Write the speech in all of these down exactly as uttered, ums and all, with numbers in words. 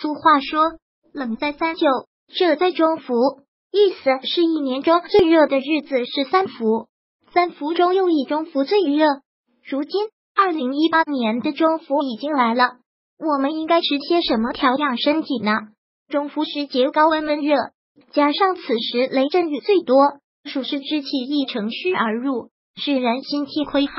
俗话说冷在三九，热在中伏，意思是一年中最热的日子是三伏，三伏中又以中伏最热。如今二零一八年的中伏已经来了，我们应该吃些什么调养身体呢？中伏时节高温闷热，加上此时雷阵雨最多，暑湿之气亦乘虚而入，使人心气亏耗，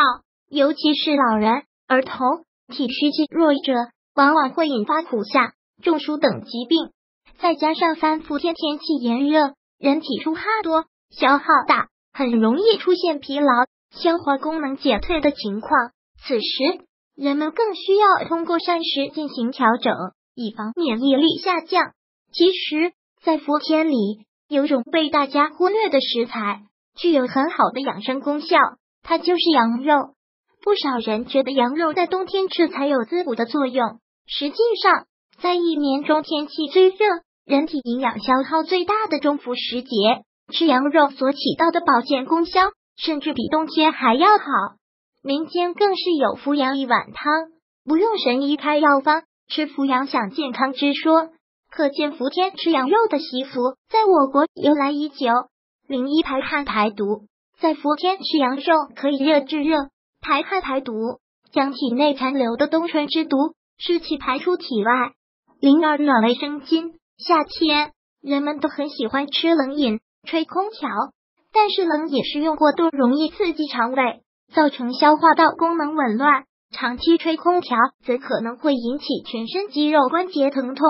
尤其是老人、儿童、体虚气弱者，往往会引发苦夏、中暑等疾病。再加上三伏天天气炎热，人体出汗多，消耗大，很容易出现疲劳、消化功能减退的情况。此时，人们更需要通过膳食进行调整，以防免疫力下降。其实，在伏天里，有种被大家忽略的食材，具有很好的养生功效，它就是羊肉。不少人觉得羊肉在冬天吃才有滋补的作用，实际上，在一年中天气最热、人体营养消耗最大的中伏时节，吃羊肉所起到的保健功效，甚至比冬天还要好。民间更是有伏羊一碗汤，不用神医开药方，吃伏羊享健康之说。可见伏天吃羊肉的习俗在我国由来已久。零一排汗排毒，在伏天吃羊肉可以热制热、排汗排毒，将体内残留的冬春之毒、湿气排出体外。零二暖胃生津，夏天人们都很喜欢吃冷饮、吹空调，但是冷饮食用过度容易刺激肠胃，造成消化道功能紊乱，长期吹空调则可能会引起全身肌肉关节疼痛，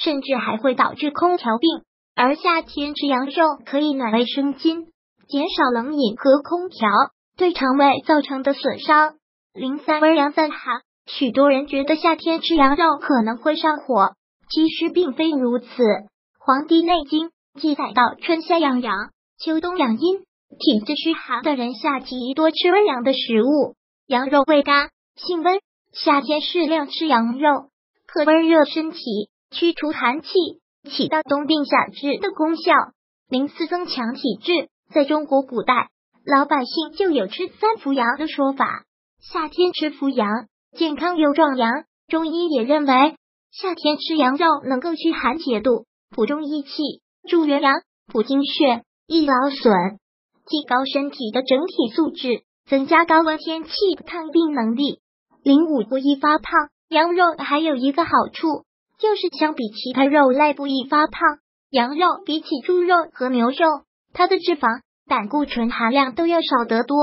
甚至还会导致空调病。而夏天吃羊肉可以暖胃生津，减少冷饮和空调对肠胃造成的损伤。零三温阳散寒，许多人觉得夏天吃羊肉可能会上火，其实并非如此。黄帝内经记载到春夏养阳，秋冬养阴，体质虚寒的人夏季宜多吃温阳的食物。羊肉味甘性温，夏天适量吃羊肉可温热身体，驱除寒气，起到冬病夏治的功效。零四增强体质，在中国古代老百姓就有吃三伏羊的说法，夏天吃伏羊健康又壮阳。中医也认为夏天吃羊肉能够驱寒解毒，补中益气，助元阳，补精血，益劳损，提高身体的整体素质，增加高温天气抗病能力。零五不易发胖，羊肉还有一个好处就是相比其他肉类不易发胖。羊肉比起猪肉和牛肉，它的脂肪、胆固醇含量都要少得多，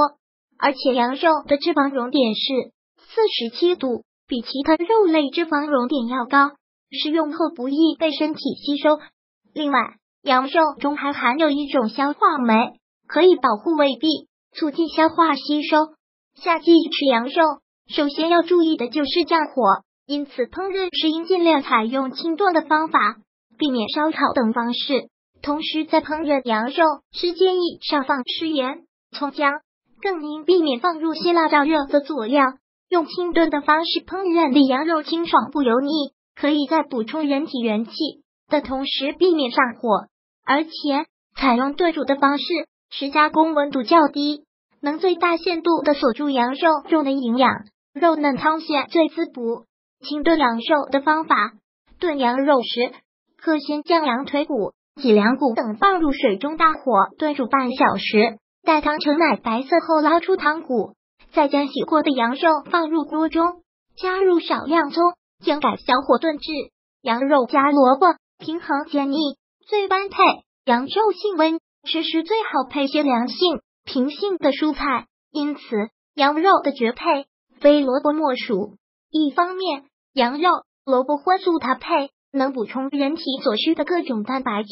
而且羊肉的脂肪熔点是四十七度，比其他肉类脂肪熔点要高，食用后不易被身体吸收。另外，羊肉中还含有一种消化酶，可以保护胃壁，促进消化吸收。夏季吃羊肉，首先要注意的就是降火，因此烹饪时应尽量采用清炖的方法，避免烧烤等方式。同时，在烹饪羊肉时建议少放吃盐、葱姜，更应避免放入辛辣燥热的佐料。用清炖的方式烹饪的羊肉清爽不油腻，可以在补充人体元气的同时避免上火。而且采用炖煮的方式，时加工温度较低，能最大限度的锁住羊肉中的营养，肉嫩汤鲜最滋补。清炖羊肉的方法，炖羊肉时可先将羊腿骨、脊梁骨等放入水中大火炖煮半小时，待汤呈奶白色后捞出汤骨，再将洗过的羊肉放入锅中，加入少量葱姜改小火炖制。羊肉加萝卜，平衡解腻最般配。羊肉性温，吃时最好配些凉性、平性的蔬菜，因此羊肉的绝配非萝卜莫属。一方面，羊肉、萝卜荤素搭配能补充人体所需的各种蛋白质，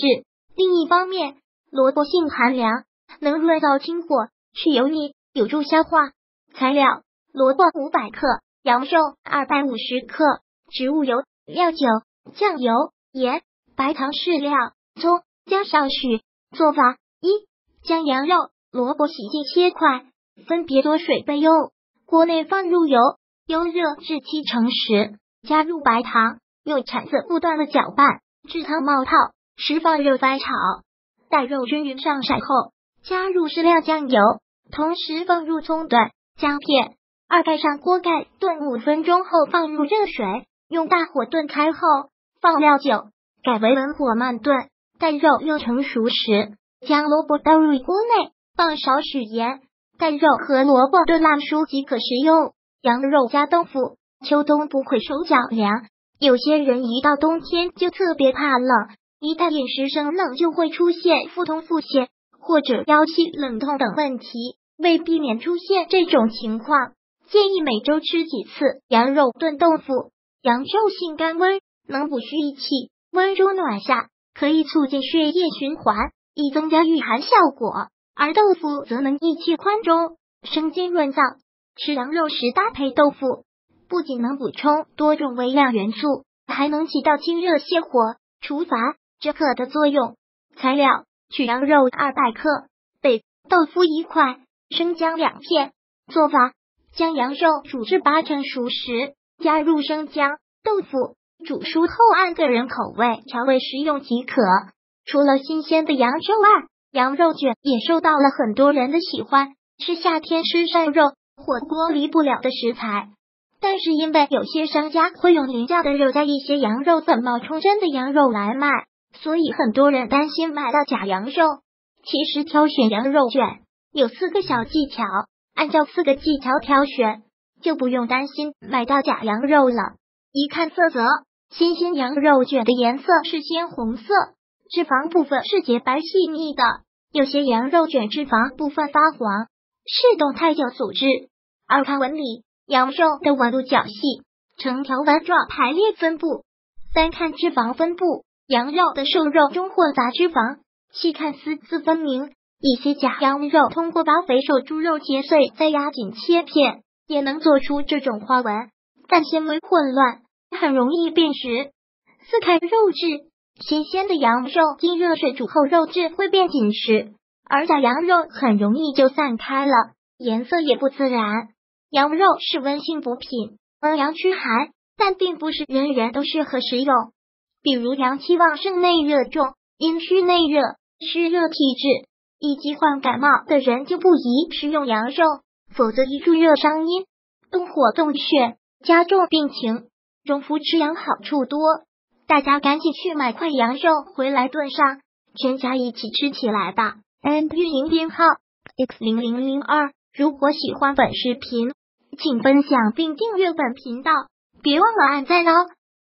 另一方面，萝卜性寒凉，能润燥清火，去油腻，有助消化。材料：萝卜五百克，羊肉二百五十克，植物油、料酒、酱油、盐、白糖适量，葱、姜少许。做法：一、将羊肉、萝卜洗净切块，分别多水备用。锅内放入油，油热至七成时，加入白糖，用铲子不断的搅拌，至汤冒泡时放肉翻炒，待肉均匀上色后，加入适量酱油，同时放入葱段、姜片。二盖上锅盖炖五分钟后放入热水，用大火炖开后，放料酒，改为文火慢炖。待肉又成熟时，将萝卜倒入锅内，放少许盐。待肉和萝卜炖烂熟即可食用。羊肉加豆腐，秋冬不会手脚凉。有些人一到冬天就特别怕冷，一旦饮食生冷就会出现腹痛、腹泻或者腰膝冷痛等问题。为避免出现这种情况，建议每周吃几次羊肉炖豆腐。羊肉性甘温，能补虚益气，温中暖下，可以促进血液循环，以增加御寒效果。而豆腐则能益气宽中，生津润燥。吃羊肉时搭配豆腐，不仅能补充多种微量元素，还能起到清热泻火、除乏止渴的作用。材料：取羊肉二百克，备豆腐一块，生姜两片。做法：将羊肉煮至八成熟时，加入生姜、豆腐，煮熟后按个人口味调味食用即可。除了新鲜的羊肉外，羊肉卷也受到了很多人的喜欢，是夏天吃涮肉、火锅离不了的食材。但是因为有些商家会用廉价的肉加一些羊肉粉冒充真的羊肉来卖，所以很多人担心买到假羊肉。其实挑选羊肉卷有四个小技巧，按照四个技巧挑选，就不用担心买到假羊肉了。一看色泽，新鲜羊肉卷的颜色是鲜红色，脂肪部分是洁白细腻的，有些羊肉卷脂肪部分发黄，是动态有组织。二看纹理，羊肉的纹路较细，呈条纹状排列分布。三看脂肪分布，羊肉的瘦肉中混杂脂肪，细看丝丝分明。一些假羊肉通过把肥瘦猪肉切碎再压紧切片，也能做出这种花纹，但纤维混乱，很容易辨识。四看肉质，新鲜的羊肉经热水煮后肉质会变紧实，而假羊肉很容易就散开了，颜色也不自然。羊肉是温性补品，温阳驱寒，但并不是人人都适合食用。比如阳气旺盛、内热重、阴虚内热、湿热体质以及患感冒的人就不宜食用羊肉，否则易助热伤阴、动火动血，加重病情。中服吃羊好处多，大家赶紧去买块羊肉回来炖上，全家一起吃起来吧。M P 零编号 X 零零零二。如果喜欢本视频，请分享并订阅本频道，别忘了按赞哦。